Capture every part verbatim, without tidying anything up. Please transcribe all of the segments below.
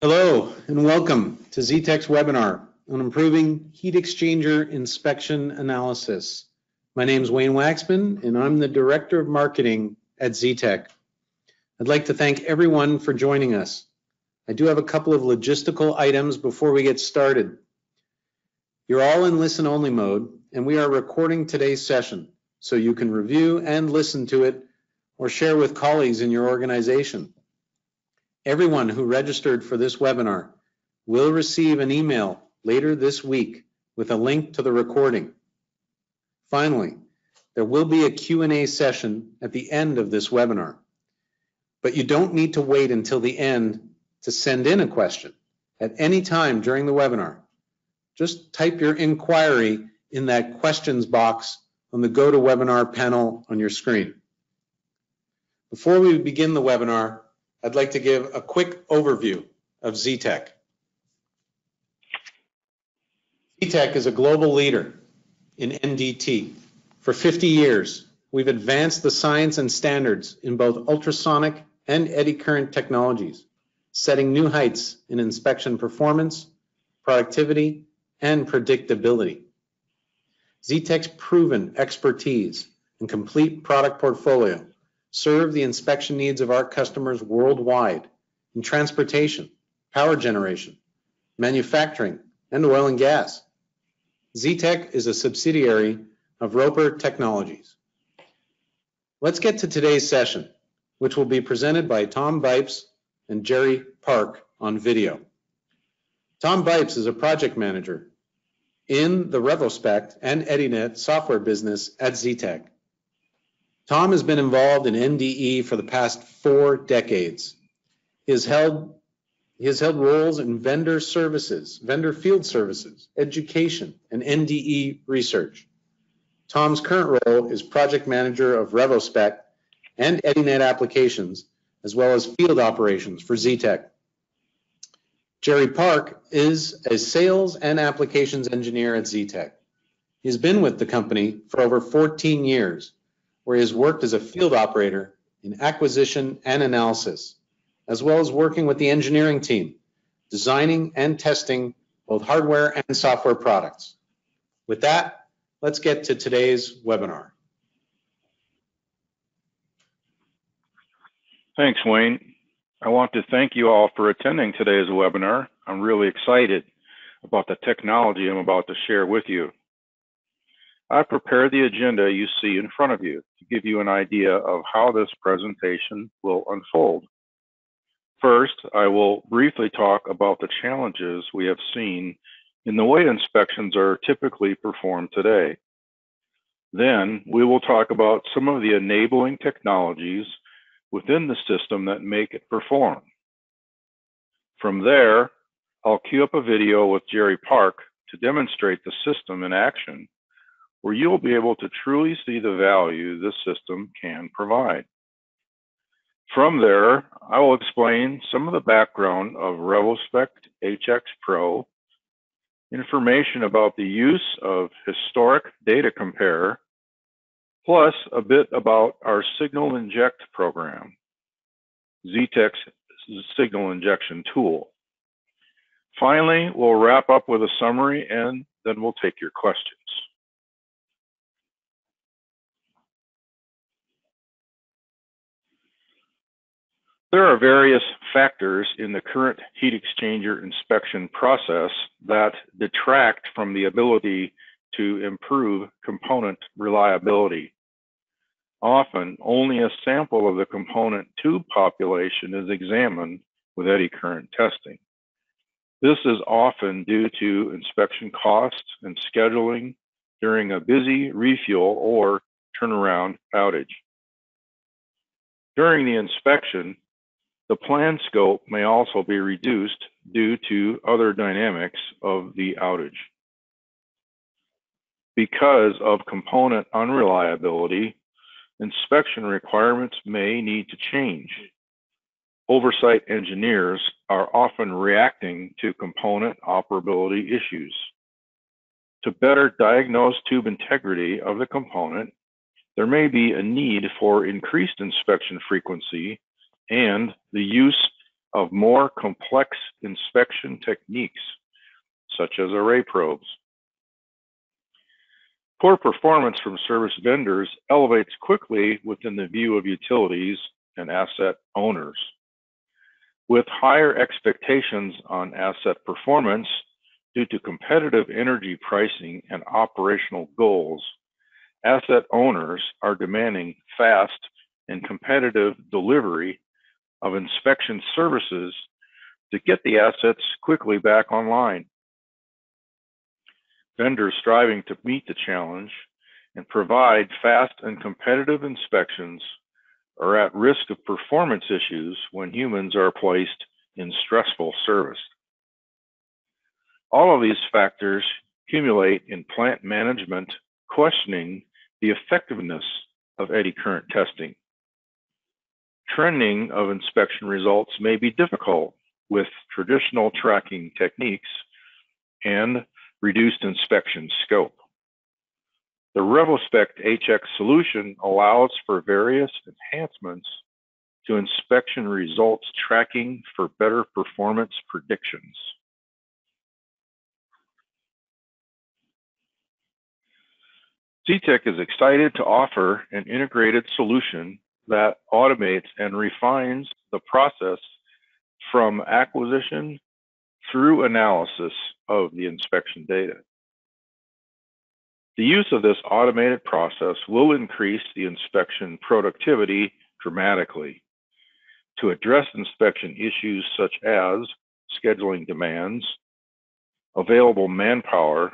Hello and welcome to Zetec's webinar on improving heat exchanger inspection analysis. My name is Wayne Waxman and I'm the Director of Marketing at Zetec. I'd like to thank everyone for joining us. I do have a couple of logistical items before we get started. You're all in listen-only mode and we are recording today's session so you can review and listen to it or share with colleagues in your organization. Everyone who registered for this webinar will receive an email later this week with a link to the recording. Finally, there will be a Q and A session at the end of this webinar, but you don't need to wait until the end to send in a question at any time during the webinar. Just type your inquiry in that questions box on the GoToWebinar panel on your screen. Before we begin the webinar, I'd like to give a quick overview of Zetec. Zetec is a global leader in N D T. For fifty years, we've advanced the science and standards in both ultrasonic and eddy current technologies, setting new heights in inspection performance, productivity, and predictability. Zetec's proven expertise and complete product portfolio serve the inspection needs of our customers worldwide in transportation, power generation, manufacturing, and oil and gas. Zetec is a subsidiary of Roper Technologies. Let's get to today's session, which will be presented by Tom Vipes and Jerry Park on video. Tom Vipes is a project manager in the RevoSpect and EddyNet software business at Zetec. Tom has been involved in N D E for the past four decades. He has held, he has held roles in vendor services, vendor field services, education, and N D E research. Tom's current role is project manager of RevoSpect and EddyNet applications, as well as field operations for Zetec. Jerry Park is a sales and applications engineer at Zetec. He's been with the company for over fourteen years. Where he has worked as a field operator in acquisition and analysis, as well as working with the engineering team, designing and testing both hardware and software products. With that, let's get to today's webinar. Thanks, Wayne. I want to thank you all for attending today's webinar. I'm really excited about the technology I'm about to share with you. I prepared the agenda you see in front of you to give you an idea of how this presentation will unfold. First, I will briefly talk about the challenges we have seen in the way inspections are typically performed today. Then we will talk about some of the enabling technologies within the system that make it perform. From there, I'll queue up a video with Jerry Park to demonstrate the system in action, where you'll be able to truly see the value this system can provide. From there, I will explain some of the background of RevoSpect H X Pro, information about the use of Historic Data Compare, plus a bit about our Signal Inject program, Zetec's signal injection tool. Finally, we'll wrap up with a summary and then we'll take your questions. There are various factors in the current heat exchanger inspection process that detract from the ability to improve component reliability. Often, only a sample of the component tube population is examined with eddy current testing. This is often due to inspection costs and scheduling during a busy refuel or turnaround outage. During the inspection, the plan scope may also be reduced due to other dynamics of the outage. Because of component unreliability, inspection requirements may need to change. Oversight engineers are often reacting to component operability issues. To better diagnose tube integrity of the component, there may be a need for increased inspection frequency and the use of more complex inspection techniques, such as array probes. Poor performance from service vendors elevates quickly within the view of utilities and asset owners. With higher expectations on asset performance due to competitive energy pricing and operational goals, asset owners are demanding fast and competitive delivery of inspection services to get the assets quickly back online. Vendors striving to meet the challenge and provide fast and competitive inspections are at risk of performance issues when humans are placed in stressful service. All of these factors accumulate in plant management questioning the effectiveness of eddy current testing. Trending of inspection results may be difficult with traditional tracking techniques and reduced inspection scope. The RevoSpect H X solution allows for various enhancements to inspection results tracking for better performance predictions. Zetec is excited to offer an integrated solution that automates and refines the process from acquisition through analysis of the inspection data. The use of this automated process will increase the inspection productivity dramatically to address inspection issues such as scheduling demands, available manpower,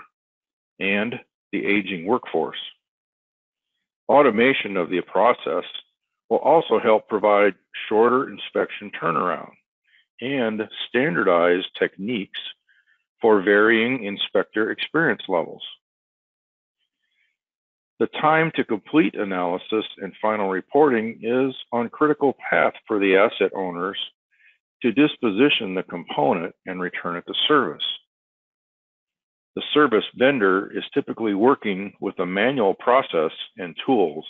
and the aging workforce. Automation of the process will also help provide shorter inspection turnaround and standardized techniques for varying inspector experience levels. The time to complete analysis and final reporting is on critical path for the asset owners to disposition the component and return it to service. The service vendor is typically working with a manual process and tools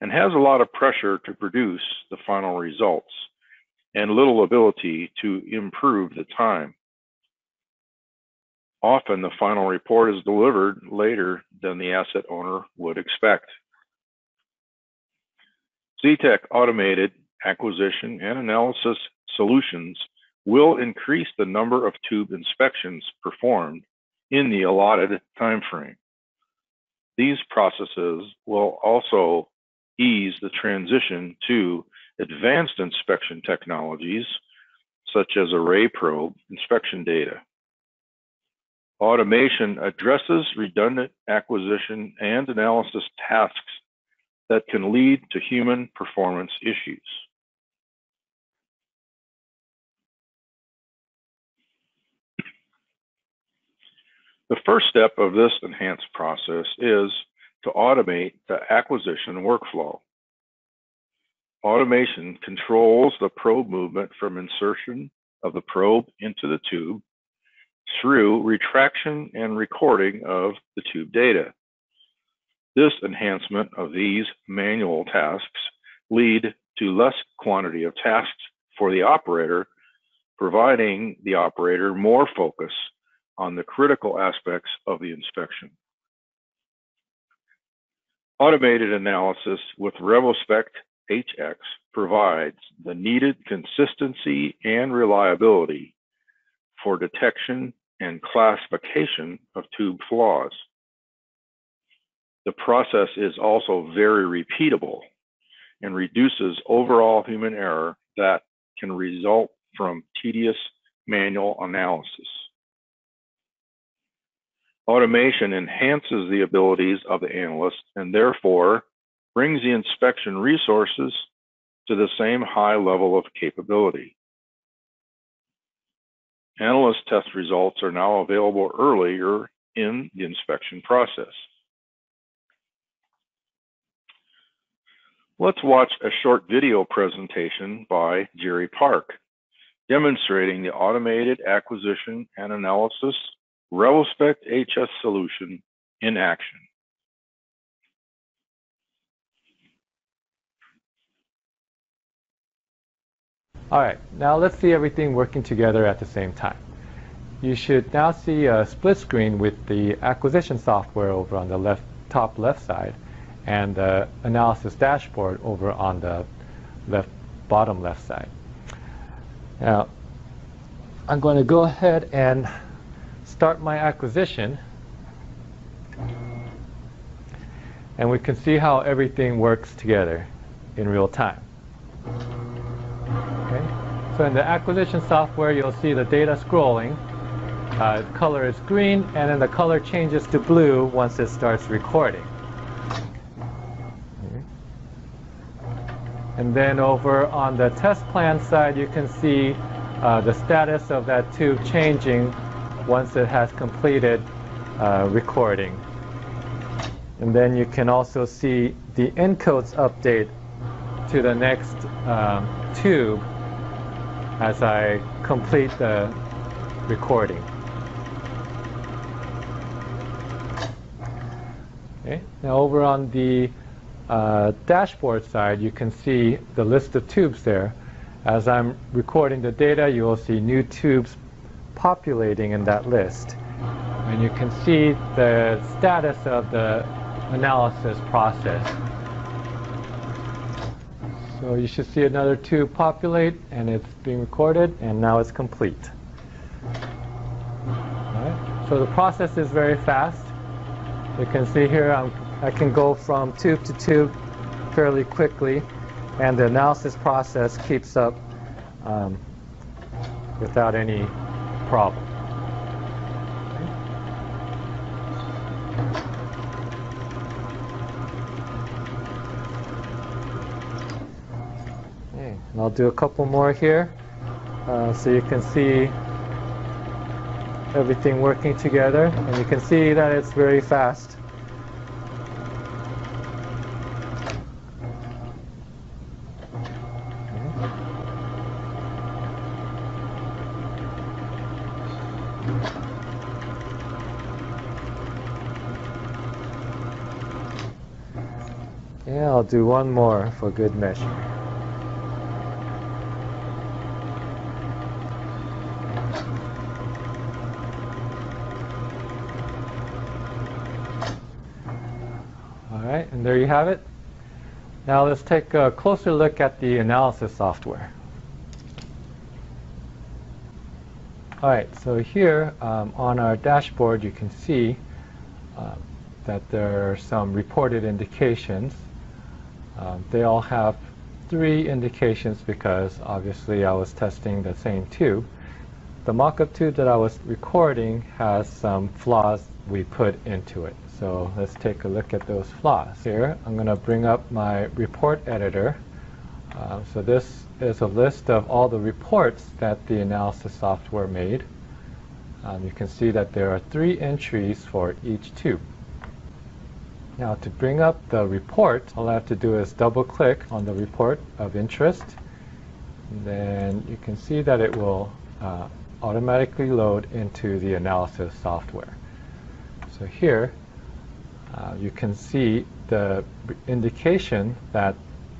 and has a lot of pressure to produce the final results and little ability to improve the time. Often the final report is delivered later than the asset owner would expect. Zetec automated acquisition and analysis solutions will increase the number of tube inspections performed in the allotted time frame. These processes will also ease the transition to advanced inspection technologies such as array probe inspection data. Automation addresses redundant acquisition and analysis tasks that can lead to human performance issues. The first step of this enhanced process is to automate the acquisition workflow. Automation controls the probe movement from insertion of the probe into the tube through retraction and recording of the tube data. This enhancement of these manual tasks lead to less quantity of tasks for the operator, providing the operator more focus on the critical aspects of the inspection. Automated analysis with RevoSpect H X provides the needed consistency and reliability for detection and classification of tube flaws. The process is also very repeatable and reduces overall human error that can result from tedious manual analysis. Automation enhances the abilities of the analyst and therefore brings the inspection resources to the same high level of capability. Analyst test results are now available earlier in the inspection process. Let's watch a short video presentation by Jerry Park demonstrating the automated acquisition and analysis RevoSpect H S solution in action. All right, now let's see everything working together at the same time. You should now see a split screen with the acquisition software over on the left, top left side, and the analysis dashboard over on the left, bottom left side. Now, I'm going to go ahead and start my acquisition, and we can see how everything works together in real time. Okay. So in the acquisition software, you'll see the data scrolling. Uh, color is green, and then the color changes to blue once it starts recording. And then over on the test plan side, you can see uh, the status of that tube changing once it has completed uh, recording. And then you can also see the encodes update to the next um, tube as I complete the recording. Okay. Now over on the Uh, dashboard side, you can see the list of tubes there. As I'm recording the data, you will see new tubes populating in that list. And you can see the status of the analysis process. So you should see another tube populate, and it's being recorded, and now it's complete. All right. So the process is very fast. You can see here I'm I can go from tube to tube fairly quickly, and the analysis process keeps up um, without any problem. Okay. And I'll do a couple more here uh, so you can see everything working together, and you can see that it's very fast. I'll do one more for good measure. All right, and there you have it. Now let's take a closer look at the analysis software. All right, so here um, on our dashboard you can see uh, that there are some reported indications. Um, they all have three indications because obviously I was testing the same tube. The mock-up tube that I was recording has some flaws we put into it. So let's take a look at those flaws. Here I'm going to bring up my report editor. Um, so this is a list of all the reports that the analysis software made. Um, you can see that there are three entries for each tube. Now to bring up the report, all I have to do is double click on the report of interest. And then you can see that it will uh, automatically load into the analysis software. So here uh, you can see the indication that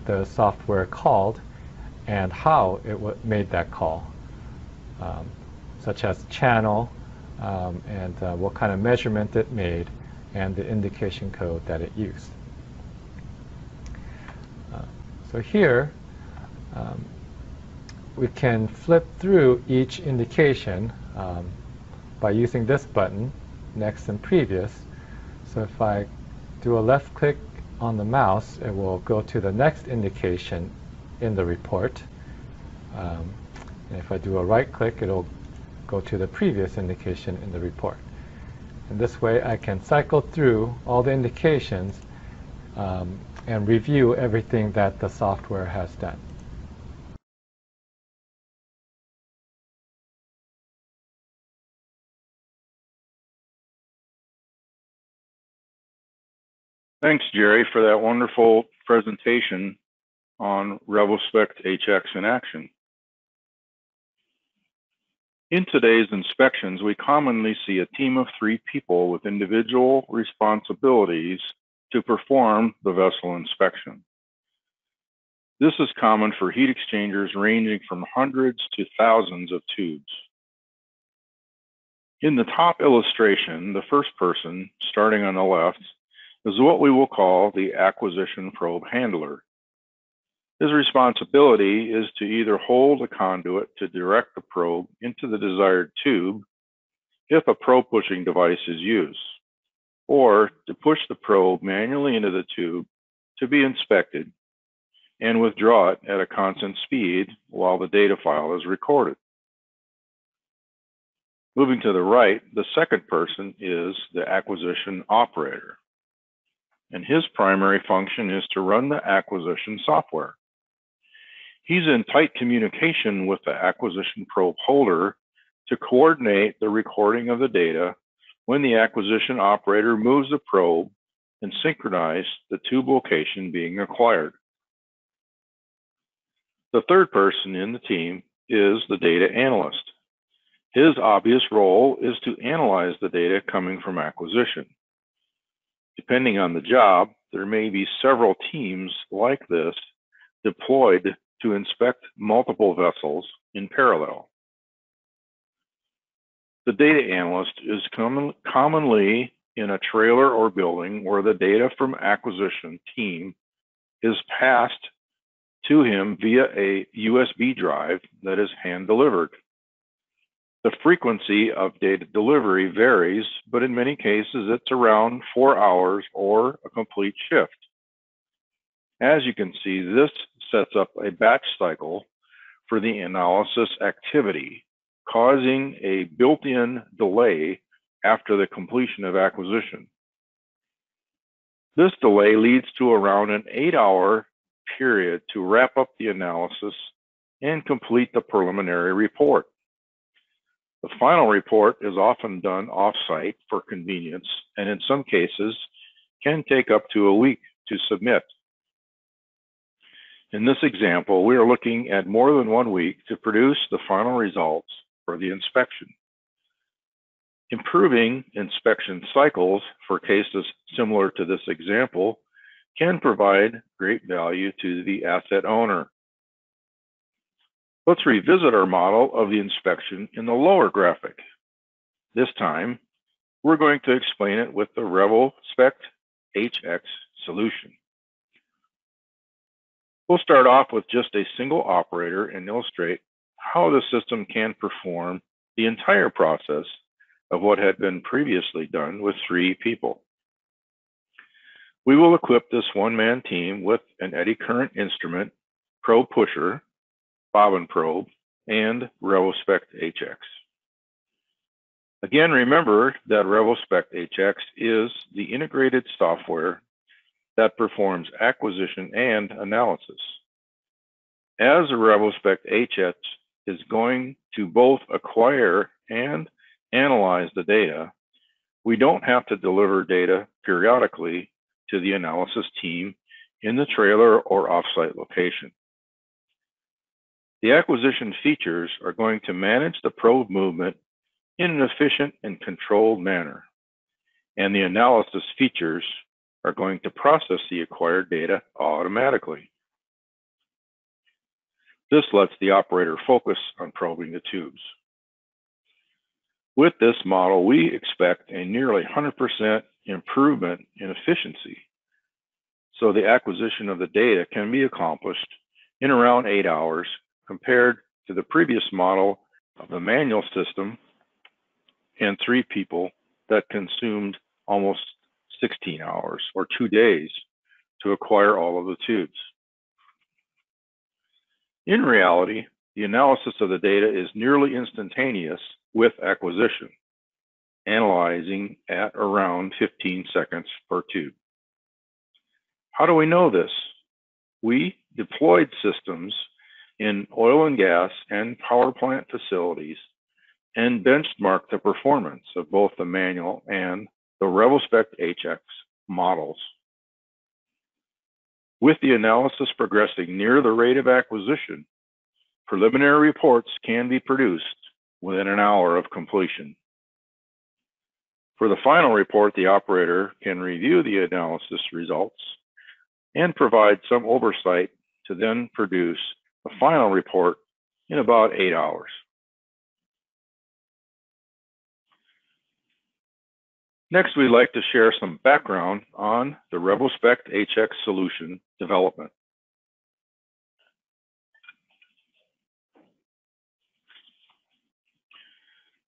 the software called and how it w made that call, um, such as channel um, and uh, what kind of measurement it made, and the indication code that it used. Uh, so here um, we can flip through each indication um, by using this button, next and previous. So if I do a left click on the mouse, it will go to the next indication in the report. Um, and if I do a right click, it'll go to the previous indication in the report. And this way I can cycle through all the indications um, and review everything that the software has done. Thanks, Jerry, for that wonderful presentation on RevoSpect H X in action. In today's inspections, we commonly see a team of three people with individual responsibilities to perform the vessel inspection. This is common for heat exchangers ranging from hundreds to thousands of tubes. In the top illustration, the first person, starting on the left, is what we will call the acquisition probe handler. His responsibility is to either hold a conduit to direct the probe into the desired tube if a probe pushing device is used, or to push the probe manually into the tube to be inspected and withdraw it at a constant speed while the data file is recorded. Moving to the right, the second person is the acquisition operator, and his primary function is to run the acquisition software. He's in tight communication with the acquisition probe holder to coordinate the recording of the data when the acquisition operator moves the probe and synchronize the tube location being acquired. The third person in the team is the data analyst. His obvious role is to analyze the data coming from acquisition. Depending on the job, there may be several teams like this deployed to inspect multiple vessels in parallel. The data analyst is com- commonly in a trailer or building where the data from acquisition team is passed to him via a U S B drive that is hand-delivered. The frequency of data delivery varies, but in many cases it's around four hours or a complete shift. As you can see, this sets up a batch cycle for the analysis activity, causing a built-in delay after the completion of acquisition. This delay leads to around an eight-hour period to wrap up the analysis and complete the preliminary report. The final report is often done off-site for convenience, and in some cases can take up to a week to submit. In this example, we are looking at more than one week to produce the final results for the inspection. Improving inspection cycles for cases similar to this example can provide great value to the asset owner. Let's revisit our model of the inspection in the lower graphic. This time, we're going to explain it with the RevoSpect H X solution. We'll start off with just a single operator and illustrate how the system can perform the entire process of what had been previously done with three people. We will equip this one-man team with an eddy current instrument, probe pusher, bobbin probe, and RevoSpect H X. Again, remember that RevoSpect H X is the integrated software that performs acquisition and analysis. As the RevoSpect H X is going to both acquire and analyze the data, we don't have to deliver data periodically to the analysis team in the trailer or offsite location. The acquisition features are going to manage the probe movement in an efficient and controlled manner, and the analysis features are going to process the acquired data automatically. This lets the operator focus on probing the tubes. With this model, we expect a nearly one hundred percent improvement in efficiency, so the acquisition of the data can be accomplished in around eight hours compared to the previous model of the manual system and three people that consumed almost sixteen hours or two days to acquire all of the tubes. In reality, the analysis of the data is nearly instantaneous with acquisition, analyzing at around fifteen seconds per tube. How do we know this? We deployed systems in oil and gas and power plant facilities and benchmarked the performance of both the manual and the RevoSpect H X models. With the analysis progressing near the rate of acquisition, preliminary reports can be produced within an hour of completion. For the final report, the operator can review the analysis results and provide some oversight to then produce a final report in about eight hours. Next, we'd like to share some background on the RevoSpect H X solution development.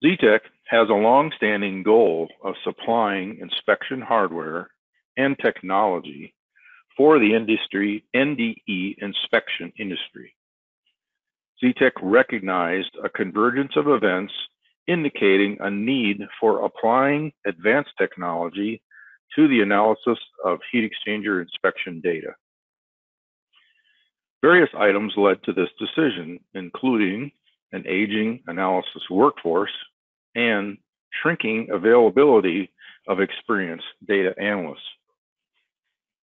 Zetec has a long-standing goal of supplying inspection hardware and technology for the industry N D E inspection industry. Zetec recognized a convergence of events indicating a need for applying advanced technology to the analysis of heat exchanger inspection data. Various items led to this decision, including an aging analysis workforce and shrinking availability of experienced data analysts.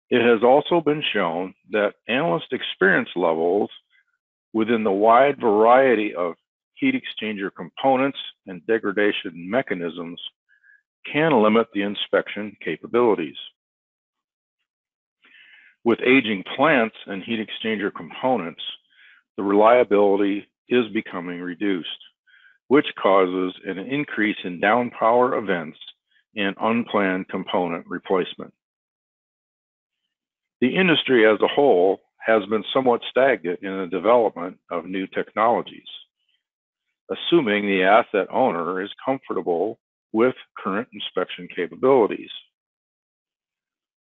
It has also been shown that analyst experience levels within the wide variety of heat exchanger components and degradation mechanisms can limit the inspection capabilities. With aging plants and heat exchanger components, the reliability is becoming reduced, which causes an increase in downpower events and unplanned component replacement. The industry as a whole has been somewhat stagnant in the development of new technologies, assuming the asset owner is comfortable with current inspection capabilities.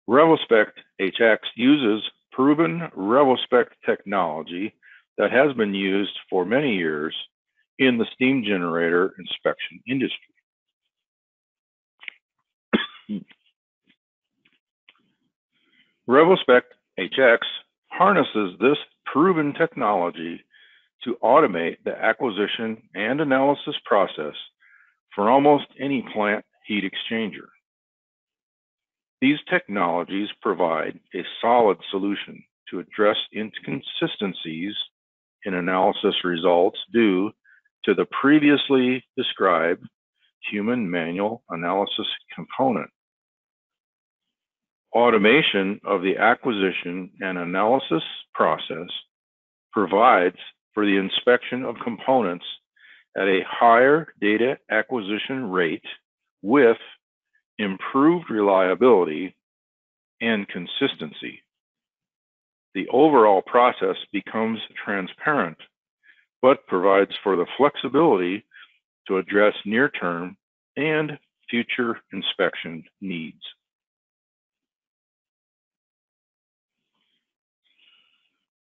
RevoSpect H X uses proven RevoSpect technology that has been used for many years in the steam generator inspection industry. RevoSpect H X harnesses this proven technology to automate the acquisition and analysis process for almost any plant heat exchanger. These technologies provide a solid solution to address inconsistencies in analysis results due to the previously described human manual analysis component. Automation of the acquisition and analysis process provides for the inspection of components at a higher data acquisition rate with improved reliability and consistency. The overall process becomes transparent, but provides for the flexibility to address near-term and future inspection needs.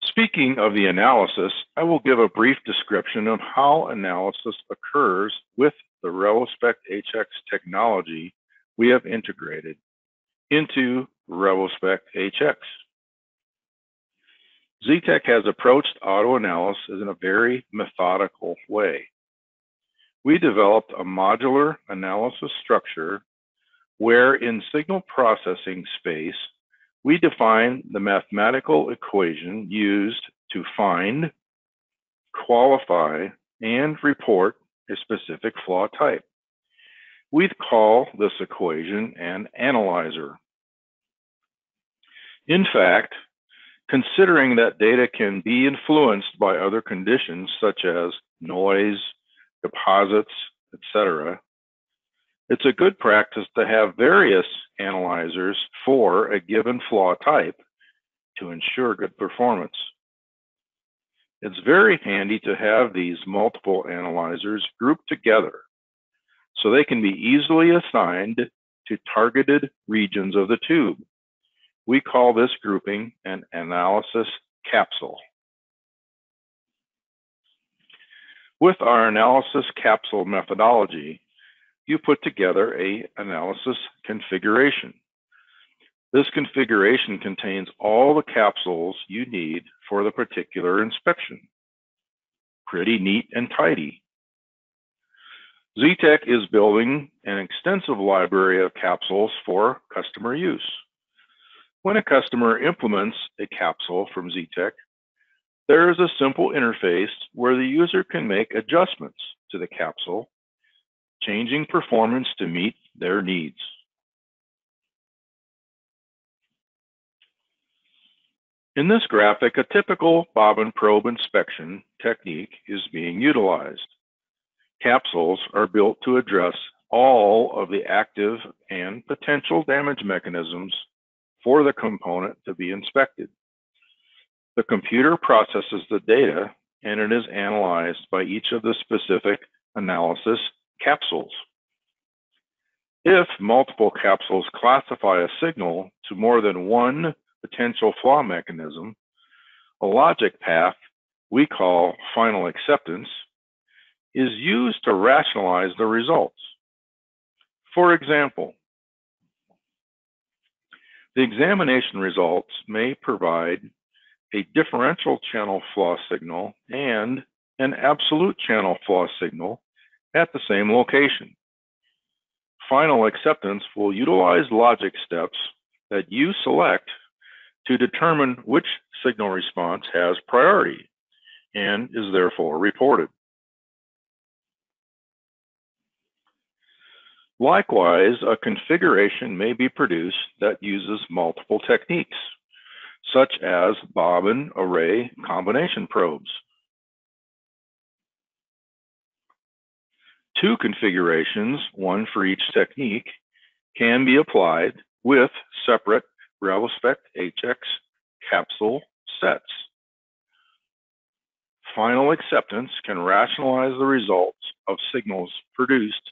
Speaking of the analysis, I will give a brief description of how analysis occurs with the RevoSpect H X technology we have integrated into RevoSpect H X. Zetec has approached auto-analysis in a very methodical way. We developed a modular analysis structure where in signal processing space, we define the mathematical equation used to find, qualify, and report a specific flaw type. We call this equation an analyzer. In fact, considering that data can be influenced by other conditions such as noise, deposits, et cetera, it's a good practice to have various analyzers for a given flaw type to ensure good performance. It's very handy to have these multiple analyzers grouped together so they can be easily assigned to targeted regions of the tube. We call this grouping an analysis capsule. With our analysis capsule methodology, you put together an analysis configuration. This configuration contains all the capsules you need for the particular inspection. Pretty neat and tidy. Zetec is building an extensive library of capsules for customer use. When a customer implements a capsule from Zetec, there is a simple interface where the user can make adjustments to the capsule, changing performance to meet their needs. In this graphic, a typical bobbin probe inspection technique is being utilized. Capsules are built to address all of the active and potential damage mechanisms for the component to be inspected. The computer processes the data and it is analyzed by each of the specific analysis capsules. If multiple capsules classify a signal to more than one potential flaw mechanism, a logic path we call final acceptance is used to rationalize the results. For example, the examination results may provide a differential channel flaw signal and an absolute channel flaw signal at the same location. Final acceptance will utilize logic steps that you select to determine which signal response has priority and is therefore reported. Likewise, a configuration may be produced that uses multiple techniques, such as bobbin array combination probes. Two configurations, one for each technique, can be applied with separate RevoSpect H X capsule sets. Final acceptance can rationalize the results of signals produced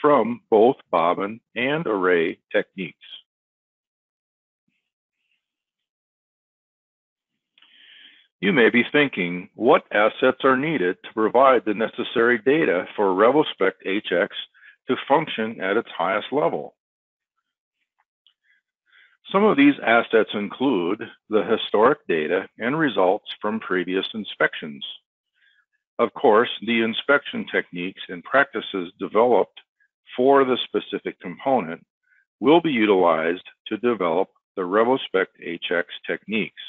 from both bobbin and array techniques. You may be thinking, what assets are needed to provide the necessary data for RevoSpect H X to function at its highest level? Some of these assets include the historic data and results from previous inspections. Of course, the inspection techniques and practices developed for the specific component will be utilized to develop the RevoSpect H X techniques.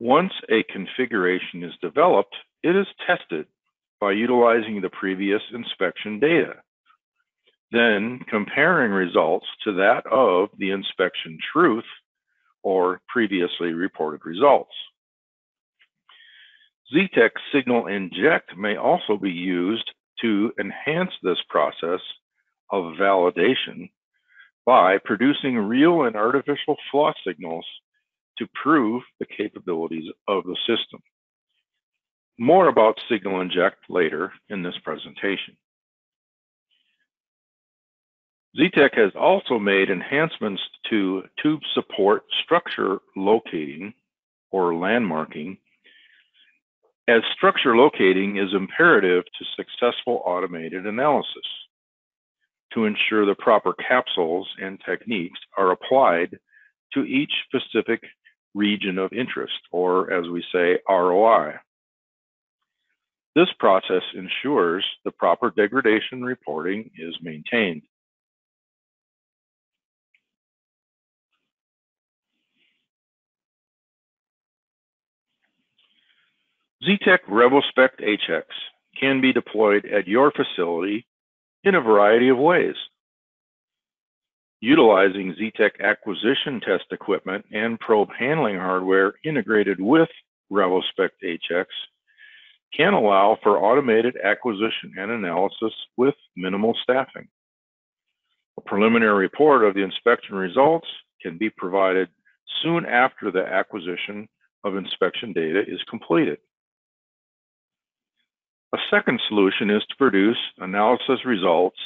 Once a configuration is developed, it is tested by utilizing the previous inspection data, then comparing results to that of the inspection truth or previously reported results. Zetec signal inject may also be used to enhance this process of validation by producing real and artificial flaw signals to prove the capabilities of the system. More about signal inject later in this presentation. Zetec has also made enhancements to tube support structure locating or landmarking, as structure locating is imperative to successful automated analysis to ensure the proper capsules and techniques are applied to each specific region of interest, or as we say, R O I. This process ensures the proper degradation reporting is maintained. Zetec RevoSpect H X can be deployed at your facility in a variety of ways. Utilizing Zetec acquisition test equipment and probe handling hardware integrated with RevoSpect H X can allow for automated acquisition and analysis with minimal staffing. A preliminary report of the inspection results can be provided soon after the acquisition of inspection data is completed. A second solution is to produce analysis results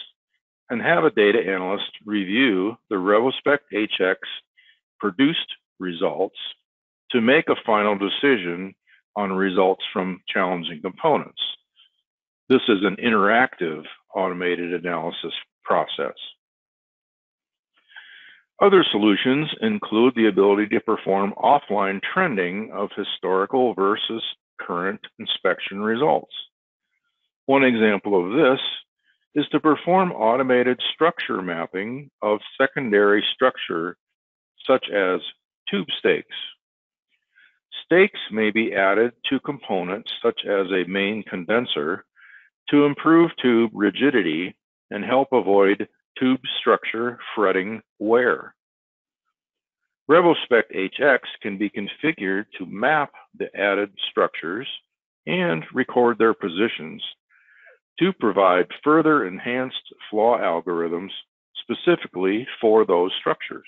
and have a data analyst review the RevoSpect H X produced results to make a final decision on results from challenging components. This is an interactive automated analysis process. Other solutions include the ability to perform offline trending of historical versus current inspection results. One example of this is to perform automated structure mapping of secondary structure, such as tube stakes. Stakes may be added to components such as a main condenser to improve tube rigidity and help avoid tube structure fretting wear. RevoSpect H X can be configured to map the added structures and record their positions to provide further enhanced flaw algorithms specifically for those structures.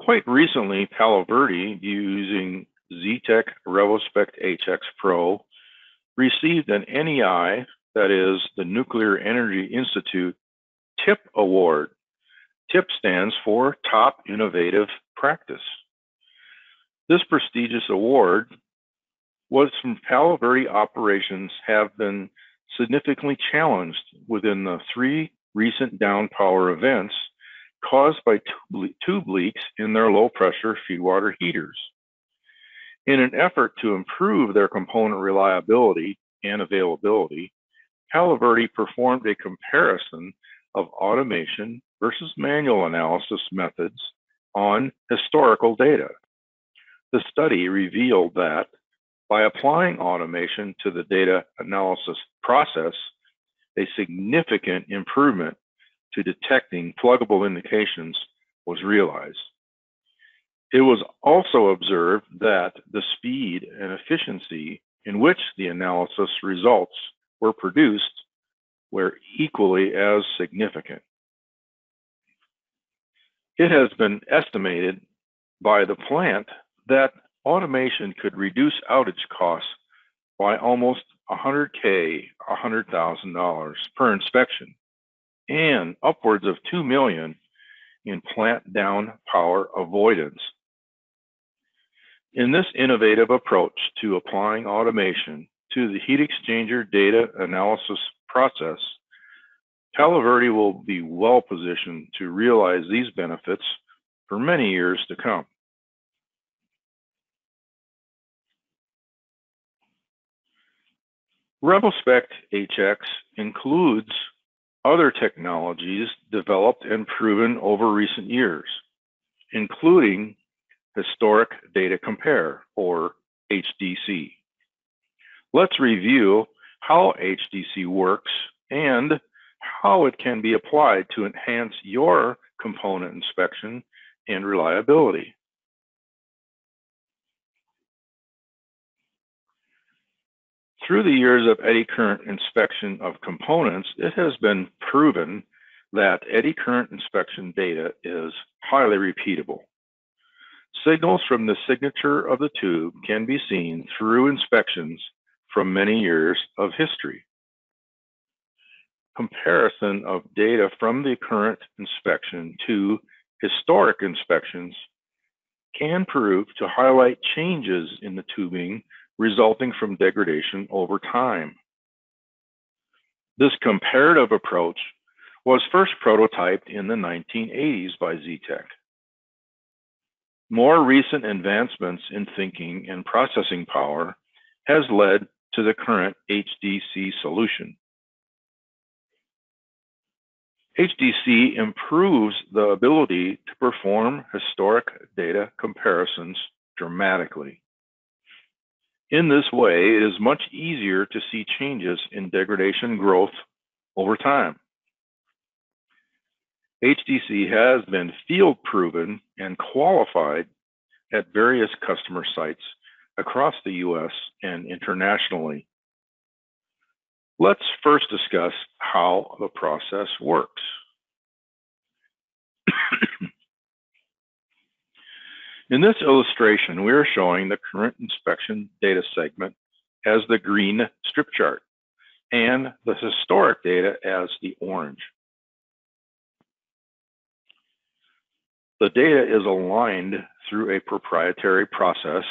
Quite recently, Palo Verde, using Zetec RevoSpect H X Pro, received an N E I, that is the Nuclear Energy Institute, TIP Award. TIP stands for Top Innovative Practice. This prestigious award was from Palo Verde operations have been significantly challenged within the three recent downpower events caused by tube leaks in their low-pressure feedwater heaters. In an effort to improve their component reliability and availability, Palo Verde performed a comparison of automation versus manual analysis methods on historical data. The study revealed that by applying automation to the data analysis process, a significant improvement to detecting pluggable indications was realized. It was also observed that the speed and efficiency in which the analysis results were produced were equally as significant. It has been estimated by the plant that automation could reduce outage costs by almost one hundred K, one hundred thousand dollars per inspection, and upwards of two million dollars in plant downpower avoidance. In this innovative approach to applying automation to the heat exchanger data analysis process, Palo Verde will be well positioned to realize these benefits for many years to come. RevoSpect H X includes other technologies developed and proven over recent years, including Historic Data Compare, or H D C. Let's review how H D C works and how it can be applied to enhance your component inspection and reliability. Through the years of eddy current inspection of components, it has been proven that eddy current inspection data is highly repeatable. Signals from the signature of the tube can be seen through inspections from many years of history. Comparison of data from the current inspection to historic inspections can prove to highlight changes in the tubing resulting from degradation over time. This comparative approach was first prototyped in the nineteen eighties by Zetec. More recent advancements in thinking and processing power has led to the current H D C solution. H D C improves the ability to perform historic data comparisons dramatically. In this way, it is much easier to see changes in degradation growth over time. H D C has been field proven and qualified at various customer sites across the U S and internationally. Let's first discuss how the process works. In this illustration, we are showing the current inspection data segment as the green strip chart and the historic data as the orange. The data is aligned through a proprietary process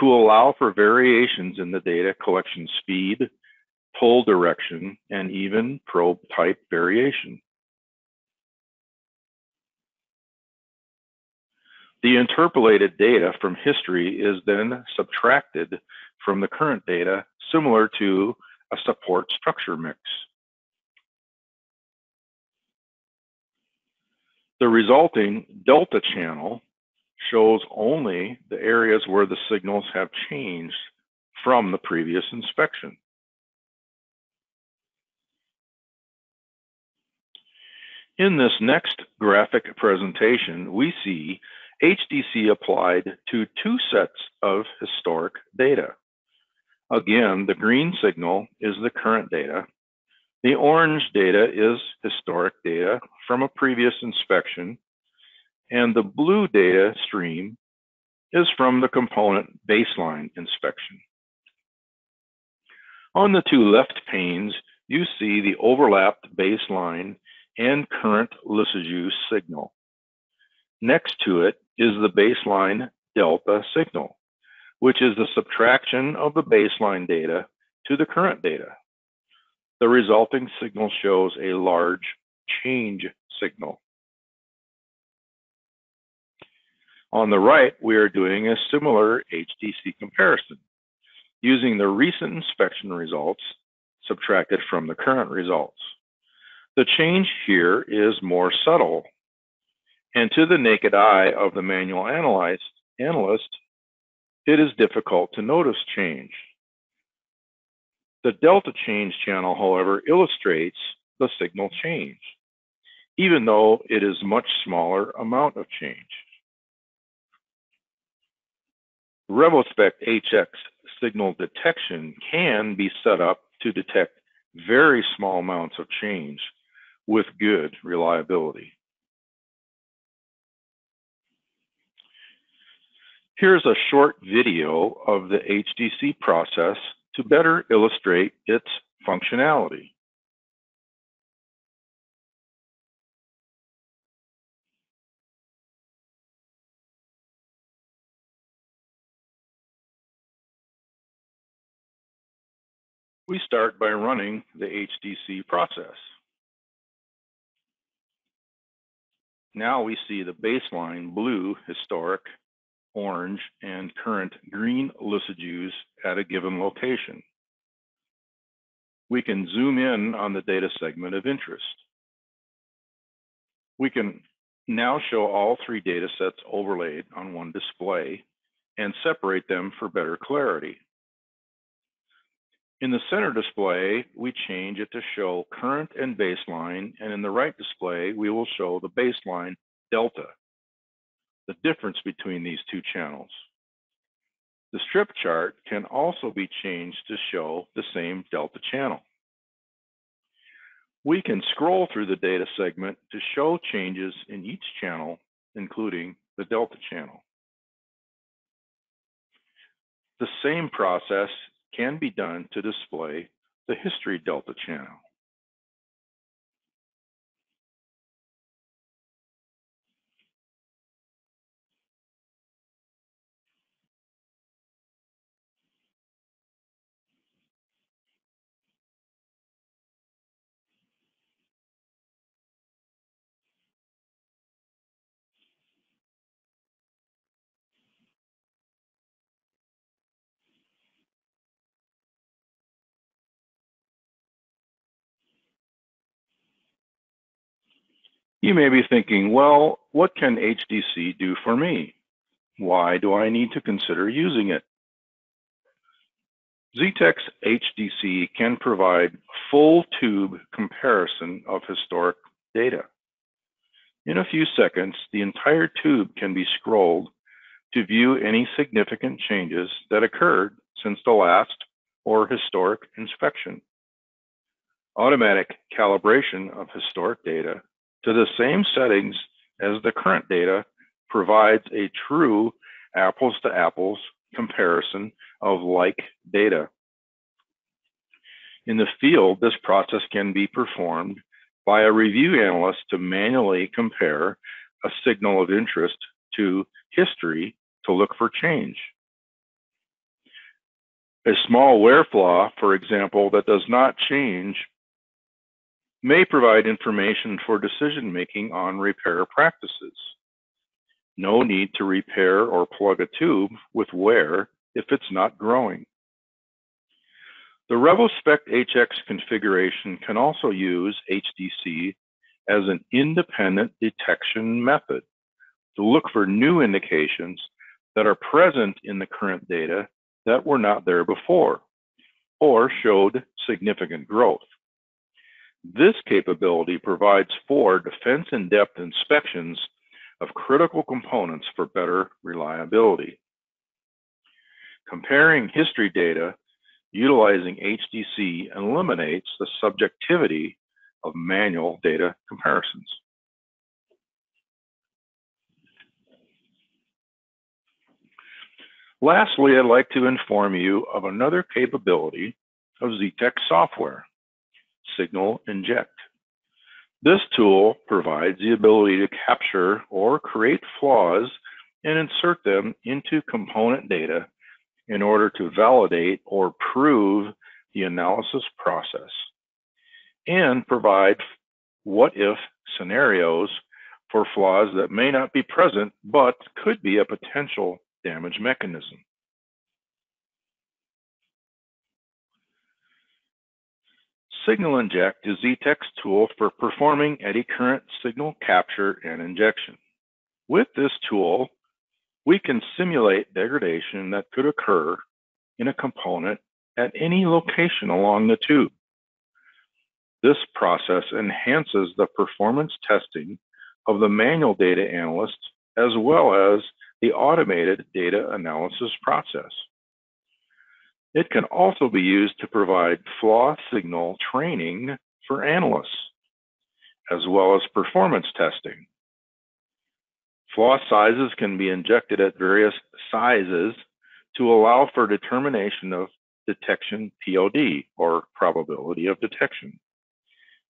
to allow for variations in the data collection speed, pull direction, and even probe type variation. The interpolated data from history is then subtracted from the current data, similar to a support structure mix. The resulting delta channel shows only the areas where the signals have changed from the previous inspection. In this next graphic presentation, we see H D C applied to two sets of historic data. Again, the green signal is the current data. The orange data is historic data from a previous inspection, and the blue data stream is from the component baseline inspection. On the two left panes, you see the overlapped baseline and current Lissajous signal. Next to it is the baseline delta signal, which is the subtraction of the baseline data to the current data. The resulting signal shows a large change signal. On the right, we are doing a similar H D C comparison using the recent inspection results subtracted from the current results. The change here is more subtle, and to the naked eye of the manual analyst, it is difficult to notice change. The delta change channel, however, illustrates the signal change, even though it is much smaller amount of change. RevoSpect H X signal detection can be set up to detect very small amounts of change with good reliability. Here's a short video of the H D C process to better illustrate its functionality. We start by running the H D C process. Now we see the baseline blue, historic, orange, and current green Lissajous at a given location. We can zoom in on the data segment of interest. We can now show all three data sets overlaid on one display and separate them for better clarity. In the center display, we change it to show current and baseline, and in the right display, we will show the baseline delta, the difference between these two channels. The strip chart can also be changed to show the same delta channel. We can scroll through the data segment to show changes in each channel, including the delta channel. The same process can be done to display the history delta channel. You may be thinking, well, what can H D C do for me? Why do I need to consider using it? Zetec's H D C can provide full tube comparison of historic data. In a few seconds, the entire tube can be scrolled to view any significant changes that occurred since the last or historic inspection. Automatic calibration of historic data to the same settings as the current data provides a true apples to apples comparison of like data. In the field, this process can be performed by a review analyst to manually compare a signal of interest to history to look for change. A small wear flaw, for example, that does not change may provide information for decision-making on repair practices. No need to repair or plug a tube with wear if it's not growing. The RevoSpect H X configuration can also use H D C as an independent detection method to look for new indications that are present in the current data that were not there before or showed significant growth. This capability provides for defense in-depth inspections of critical components for better reliability. Comparing history data utilizing H D C eliminates the subjectivity of manual data comparisons. Lastly, I'd like to inform you of another capability of Zetec software, Signal Inject. This tool provides the ability to capture or create flaws and insert them into component data in order to validate or prove the analysis process and provide what-if scenarios for flaws that may not be present but could be a potential damage mechanism. Signal Inject is Zetec's tool for performing eddy current signal capture and injection. With this tool, we can simulate degradation that could occur in a component at any location along the tube. This process enhances the performance testing of the manual data analyst as well as the automated data analysis process. It can also be used to provide flaw signal training for analysts, as well as performance testing. Flaw sizes can be injected at various sizes to allow for determination of detection P O D, or probability of detection.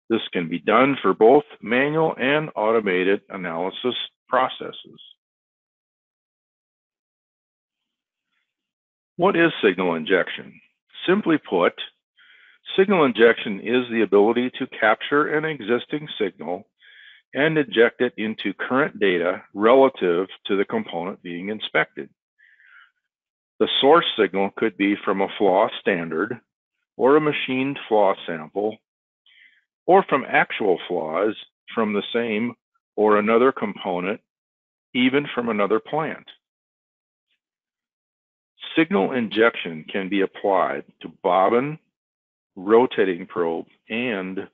This can be done for both manual and automated analysis processes. What is signal injection? Simply put, signal injection is the ability to capture an existing signal and inject it into current data relative to the component being inspected. The source signal could be from a flaw standard or a machined flaw sample, or from actual flaws from the same or another component, even from another plant. Signal injection can be applied to bobbin, rotating probe, and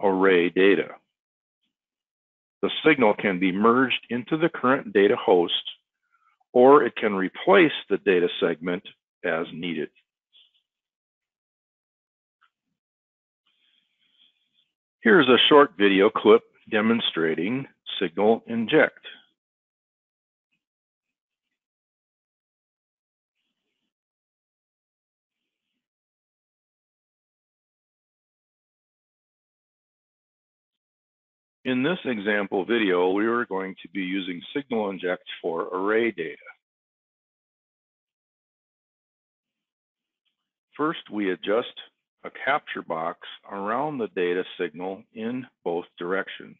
array data. The signal can be merged into the current data host, or it can replace the data segment as needed. Here's a short video clip demonstrating Signal Inject. In this example video, we are going to be using Signal Inject for array data. First, we adjust a capture box around the data signal in both directions.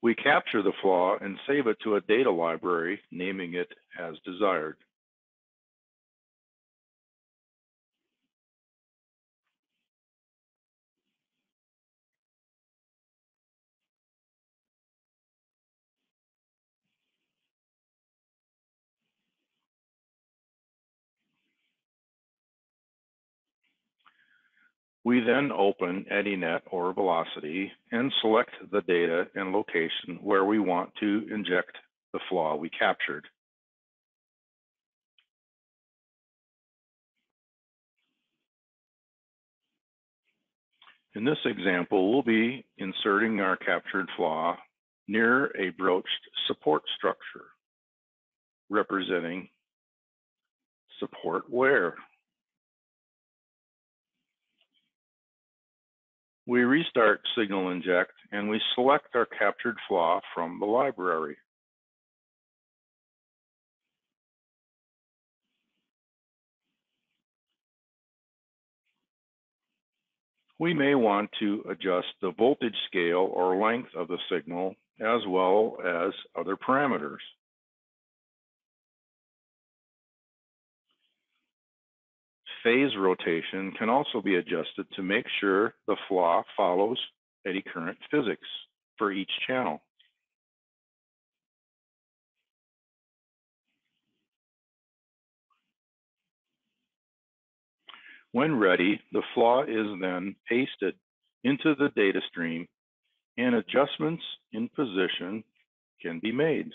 We capture the flaw and save it to a data library, naming it as desired. We then open EddyNet or Velocity and select the data and location where we want to inject the flaw we captured. In this example, we'll be inserting our captured flaw near a broached support structure, representing support wear. We restart Signal Inject and we select our captured flaw from the library. We may want to adjust the voltage scale or length of the signal as well as other parameters. Phase rotation can also be adjusted to make sure the flaw follows eddy current physics for each channel. When ready, the flaw is then pasted into the data stream and adjustments in position can be made.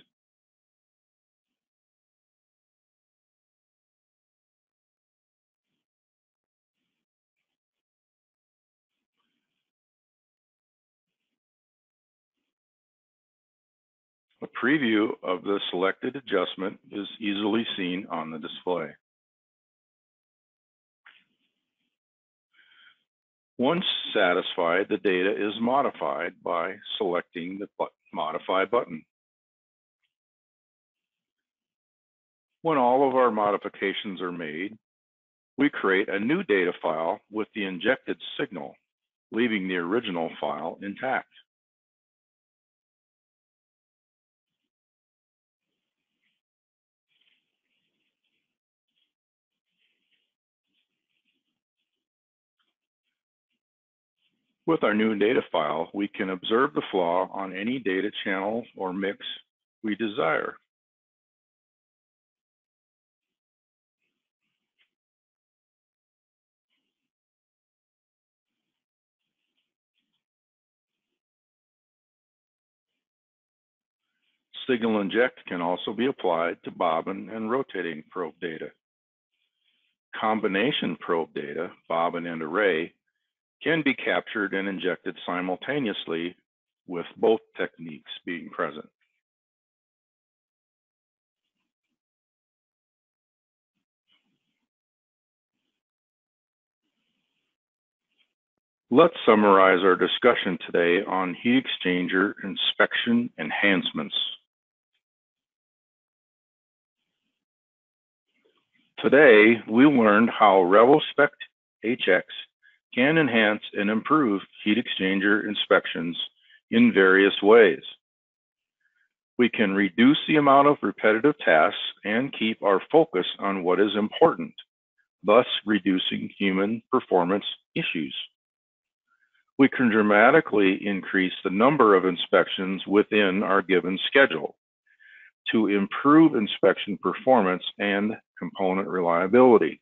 A preview of the selected adjustment is easily seen on the display. Once satisfied, the data is modified by selecting the Modify button. When all of our modifications are made, we create a new data file with the injected signal, leaving the original file intact. With our new data file, we can observe the flaw on any data channel or mix we desire. Signal inject can also be applied to bobbin and rotating probe data. Combination probe data, bobbin and array, can be captured and injected simultaneously with both techniques being present. Let's summarize our discussion today on heat exchanger inspection enhancements. Today, we learned how RevoSpect H X can enhance and improve heat exchanger inspections in various ways. We can reduce the amount of repetitive tasks and keep our focus on what is important, thus reducing human performance issues. We can dramatically increase the number of inspections within our given schedule to improve inspection performance and component reliability.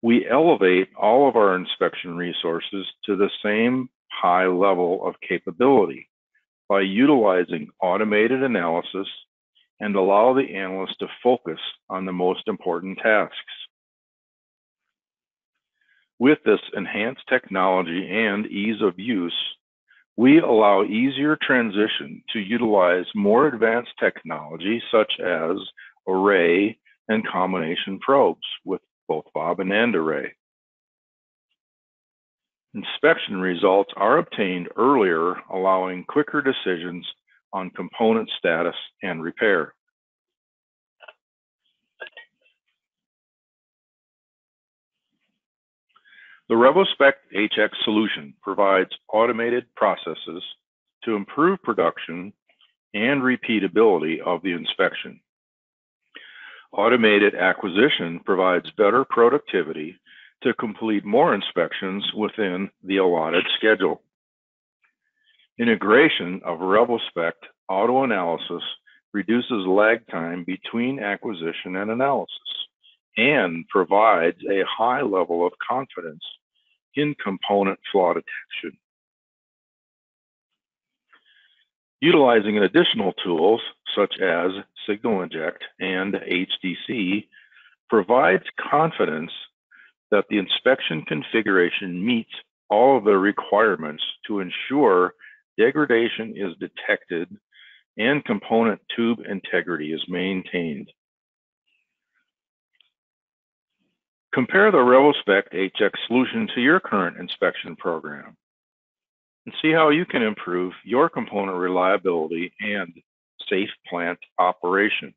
We elevate all of our inspection resources to the same high level of capability by utilizing automated analysis and allow the analyst to focus on the most important tasks. With this enhanced technology and ease of use, we allow easier transition to utilize more advanced technology such as array and combination probes with both bobbin and array. Inspection results are obtained earlier, allowing quicker decisions on component status and repair. The RevoSpect H X solution provides automated processes to improve production and repeatability of the inspection. Automated acquisition provides better productivity to complete more inspections within the allotted schedule. Integration of RevoSpect auto-analysis reduces lag time between acquisition and analysis and provides a high level of confidence in component flaw detection. Utilizing additional tools such as signal inject and H D C provides confidence that the inspection configuration meets all of the requirements to ensure degradation is detected and component tube integrity is maintained. Compare the RevoSpect H X solution to your current inspection program and see how you can improve your component reliability and safe plant operation.